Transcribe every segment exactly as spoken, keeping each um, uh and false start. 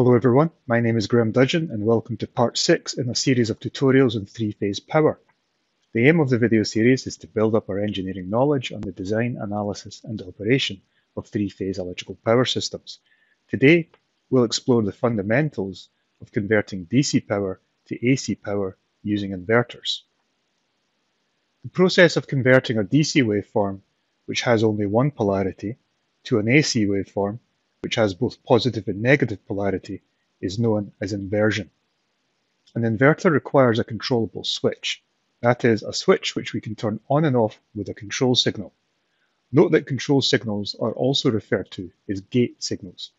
Hello everyone, my name is Graham Dudgeon and welcome to part six in a series of tutorials on three-phase power. The aim of the video series is to build up our engineering knowledge on the design, analysis and operation of three-phase electrical power systems. Today, we'll explore the fundamentals of converting D C power to A C power using inverters. The process of converting a D C waveform, which has only one polarity, to an A C waveform, which has both positive and negative polarity, is known as inversion. An inverter requires a controllable switch, that is, a switch which we can turn on and off with a control signal. Note that control signals are also referred to as gate signals.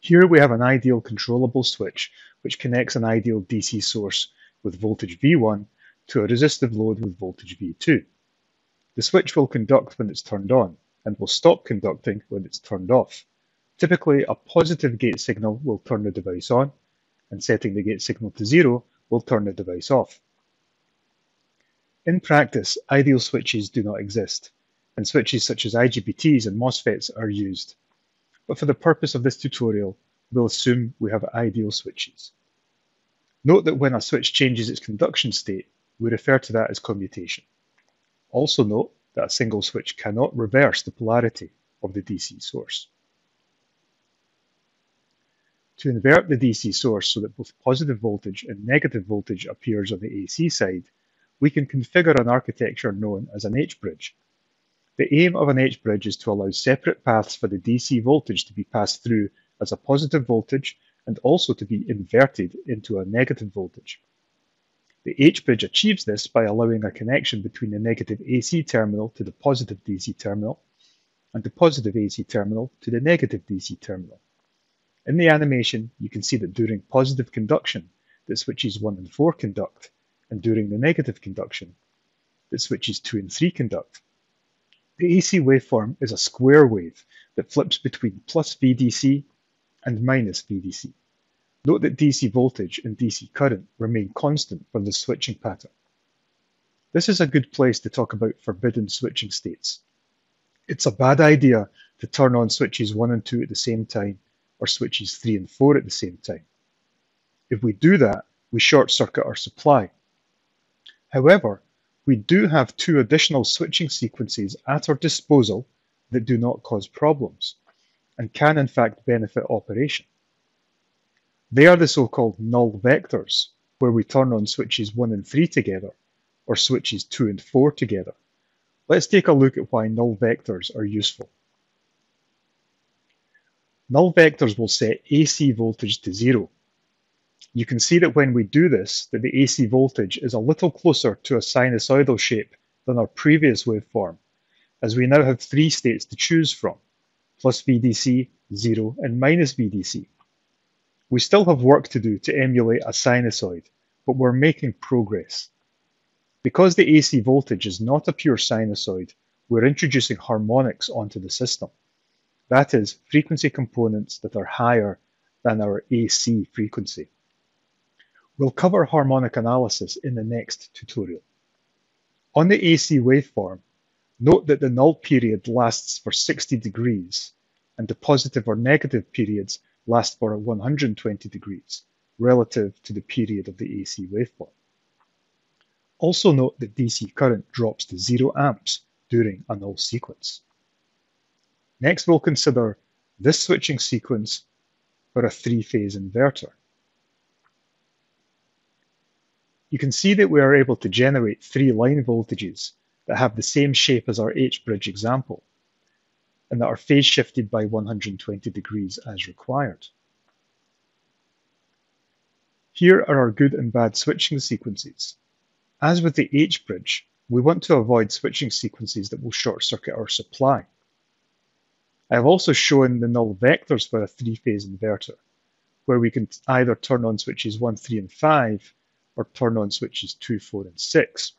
Here we have an ideal controllable switch which connects an ideal D C source with voltage V one to a resistive load with voltage V two. The switch will conduct when it's turned on and will stop conducting when it's turned off. Typically, a positive gate signal will turn the device on, and setting the gate signal to zero will turn the device off. In practice, ideal switches do not exist, and switches such as I G B Ts and MOSFETs are used. But for the purpose of this tutorial, we'll assume we have ideal switches. Note that when a switch changes its conduction state, we refer to that as commutation. Also note that a single switch cannot reverse the polarity of the D C source. To invert the D C source so that both positive voltage and negative voltage appears on the A C side, we can configure an architecture known as an H bridge. The aim of an H bridge is to allow separate paths for the D C voltage to be passed through as a positive voltage and also to be inverted into a negative voltage. The H bridge achieves this by allowing a connection between the negative A C terminal to the positive D C terminal and the positive A C terminal to the negative D C terminal. In the animation, you can see that during positive conduction, the switches one and four conduct, and during the negative conduction, the switches two and three conduct. The A C waveform is a square wave that flips between plus V D C and minus V D C. Note that D C voltage and D C current remain constant for the switching pattern. This is a good place to talk about forbidden switching states. It's a bad idea to turn on switches one and two at the same time, or switches three and four at the same time. If we do that, we short-circuit our supply. However, we do have two additional switching sequences at our disposal that do not cause problems, and can in fact benefit operation. They are the so-called null vectors, where we turn on switches one and three together, or switches two and four together. Let's take a look at why null vectors are useful. Null vectors will set A C voltage to zero. You can see that when we do this, that the A C voltage is a little closer to a sinusoidal shape than our previous waveform, as we now have three states to choose from, plus V D C, zero, and minus V D C. We still have work to do to emulate a sinusoid, but we're making progress. Because the A C voltage is not a pure sinusoid, we're introducing harmonics onto the system. That is, frequency components that are higher than our A C frequency. We'll cover harmonic analysis in the next tutorial. On the A C waveform, note that the null period lasts for sixty degrees, and the positive or negative periods last for one hundred twenty degrees, relative to the period of the A C waveform. Also note that D C current drops to zero amps during a null sequence. Next, we'll consider this switching sequence for a three-phase inverter. You can see that we are able to generate three line voltages that have the same shape as our H bridge example, and that are phase shifted by one hundred twenty degrees as required. Here are our good and bad switching sequences. As with the H bridge, we want to avoid switching sequences that will short-circuit our supply. I have also shown the null vectors for a three-phase inverter, where we can either turn on switches one, three, and five, or turn on switches two, four, and six.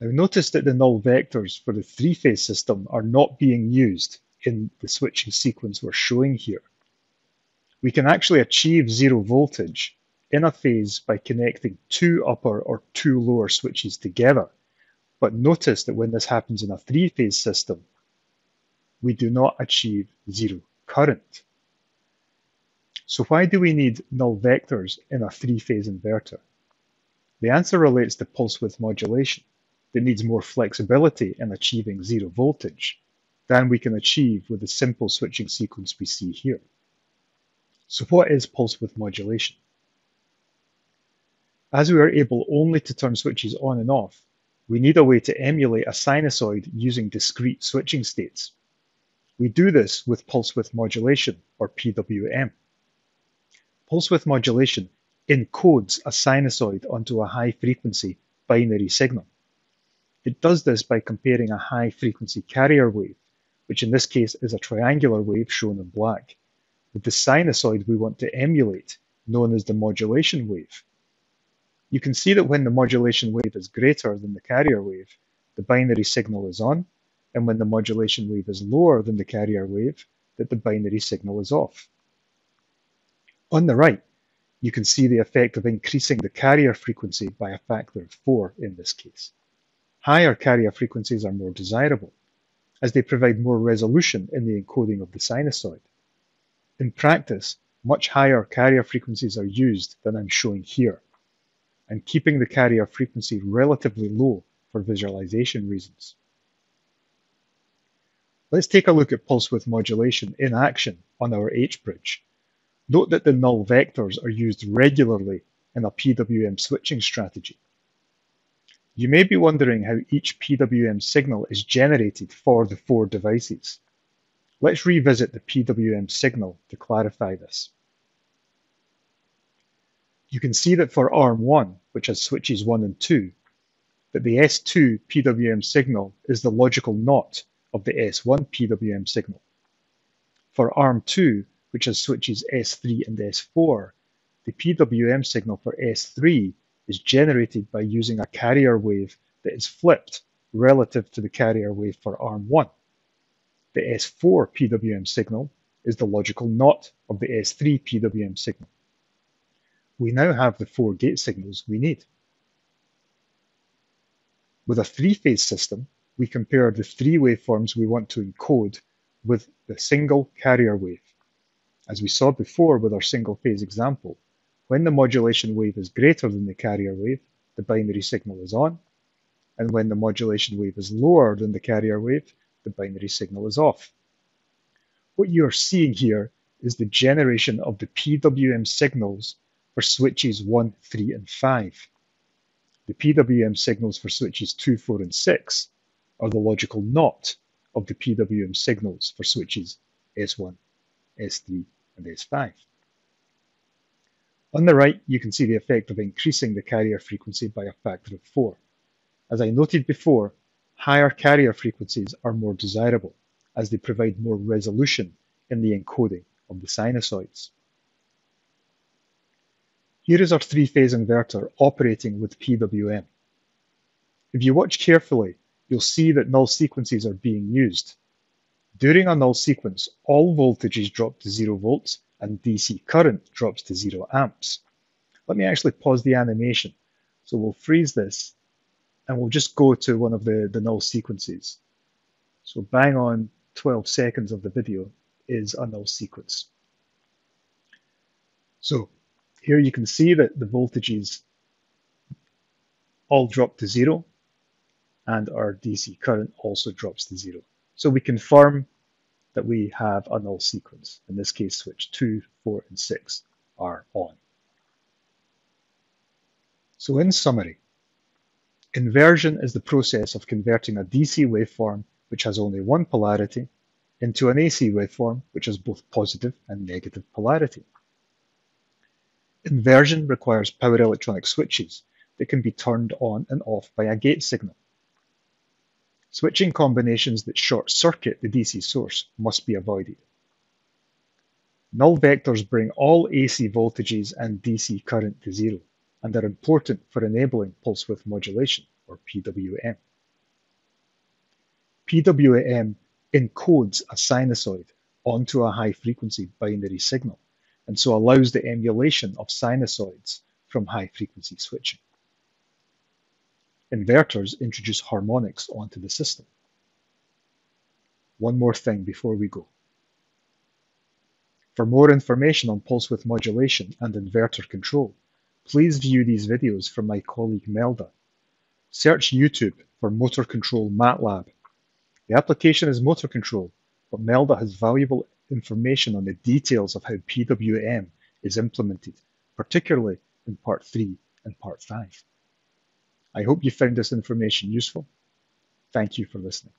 Now notice that the null vectors for the three-phase system are not being used in the switching sequence we're showing here. We can actually achieve zero voltage in a phase by connecting two upper or two lower switches together, but notice that when this happens in a three-phase system, we do not achieve zero current. So why do we need null vectors in a three-phase inverter? The answer relates to pulse width modulation that needs more flexibility in achieving zero voltage than we can achieve with the simple switching sequence we see here. So what is pulse width modulation? As we are able only to turn switches on and off, we need a way to emulate a sinusoid using discrete switching states. We do this with pulse width modulation, or P W M. Pulse width modulation encodes a sinusoid onto a high-frequency binary signal. It does this by comparing a high-frequency carrier wave, which in this case is a triangular wave shown in black, with the sinusoid we want to emulate, known as the modulation wave. You can see that when the modulation wave is greater than the carrier wave, the binary signal is on, and when the modulation wave is lower than the carrier wave, that the binary signal is off. On the right, you can see the effect of increasing the carrier frequency by a factor of four in this case. Higher carrier frequencies are more desirable, as they provide more resolution in the encoding of the sinusoid. In practice, much higher carrier frequencies are used than I'm showing here, and keeping the carrier frequency relatively low for visualization reasons. Let's take a look at pulse width modulation in action on our H bridge. Note that the null vectors are used regularly in a P W M switching strategy. You may be wondering how each P W M signal is generated for the four devices. Let's revisit the P W M signal to clarify this. You can see that for arm one, which has switches one and two, that the S two P W M signal is the logical knot of the S one P W M signal. For arm two, which has switches S three and S four, the P W M signal for S three is generated by using a carrier wave that is flipped relative to the carrier wave for arm one. The S four P W M signal is the logical knot of the S three P W M signal. We now have the four gate signals we need. With a three-phase system, we compare the three waveforms we want to encode with the single carrier wave. As we saw before with our single-phase example, when the modulation wave is greater than the carrier wave, the binary signal is on, and when the modulation wave is lower than the carrier wave, the binary signal is off. What you are seeing here is the generation of the P W M signals for switches one, three, and five. The P W M signals for switches two, four, and six are the logical knot of the P W M signals for switches S one, S three, and S five. On the right, you can see the effect of increasing the carrier frequency by a factor of four. As I noted before, higher carrier frequencies are more desirable, as they provide more resolution in the encoding of the sinusoids. Here is our three-phase inverter operating with P W M. If you watch carefully, you'll see that null sequences are being used. During a null sequence, all voltages drop to zero volts and D C current drops to zero amps. Let me actually pause the animation. So we'll freeze this and we'll just go to one of the, the null sequences. So bang on twelve seconds of the video is a null sequence. So, here you can see that the voltages all drop to zero and our D C current also drops to zero. So we confirm that we have a null sequence. In this case, switch two, four, and six are on. So in summary, inversion is the process of converting a D C waveform, which has only one polarity, into an A C waveform, which has both positive and negative polarity. Inversion requires power electronic switches that can be turned on and off by a gate signal. Switching combinations that short-circuit the D C source must be avoided. Null vectors bring all A C voltages and D C current to zero and are important for enabling pulse width modulation, or P W M. P W M encodes a sinusoid onto a high-frequency binary signal, and so allows the emulation of sinusoids from high-frequency switching. Inverters introduce harmonics onto the system. One more thing before we go. For more information on pulse width modulation and inverter control, please view these videos from my colleague Melda. Search YouTube for motor control MATLAB. The application is motor control, but Melda has valuable information on the details of how P W M is implemented, particularly in part three and part five. I hope you found this information useful. Thank you for listening.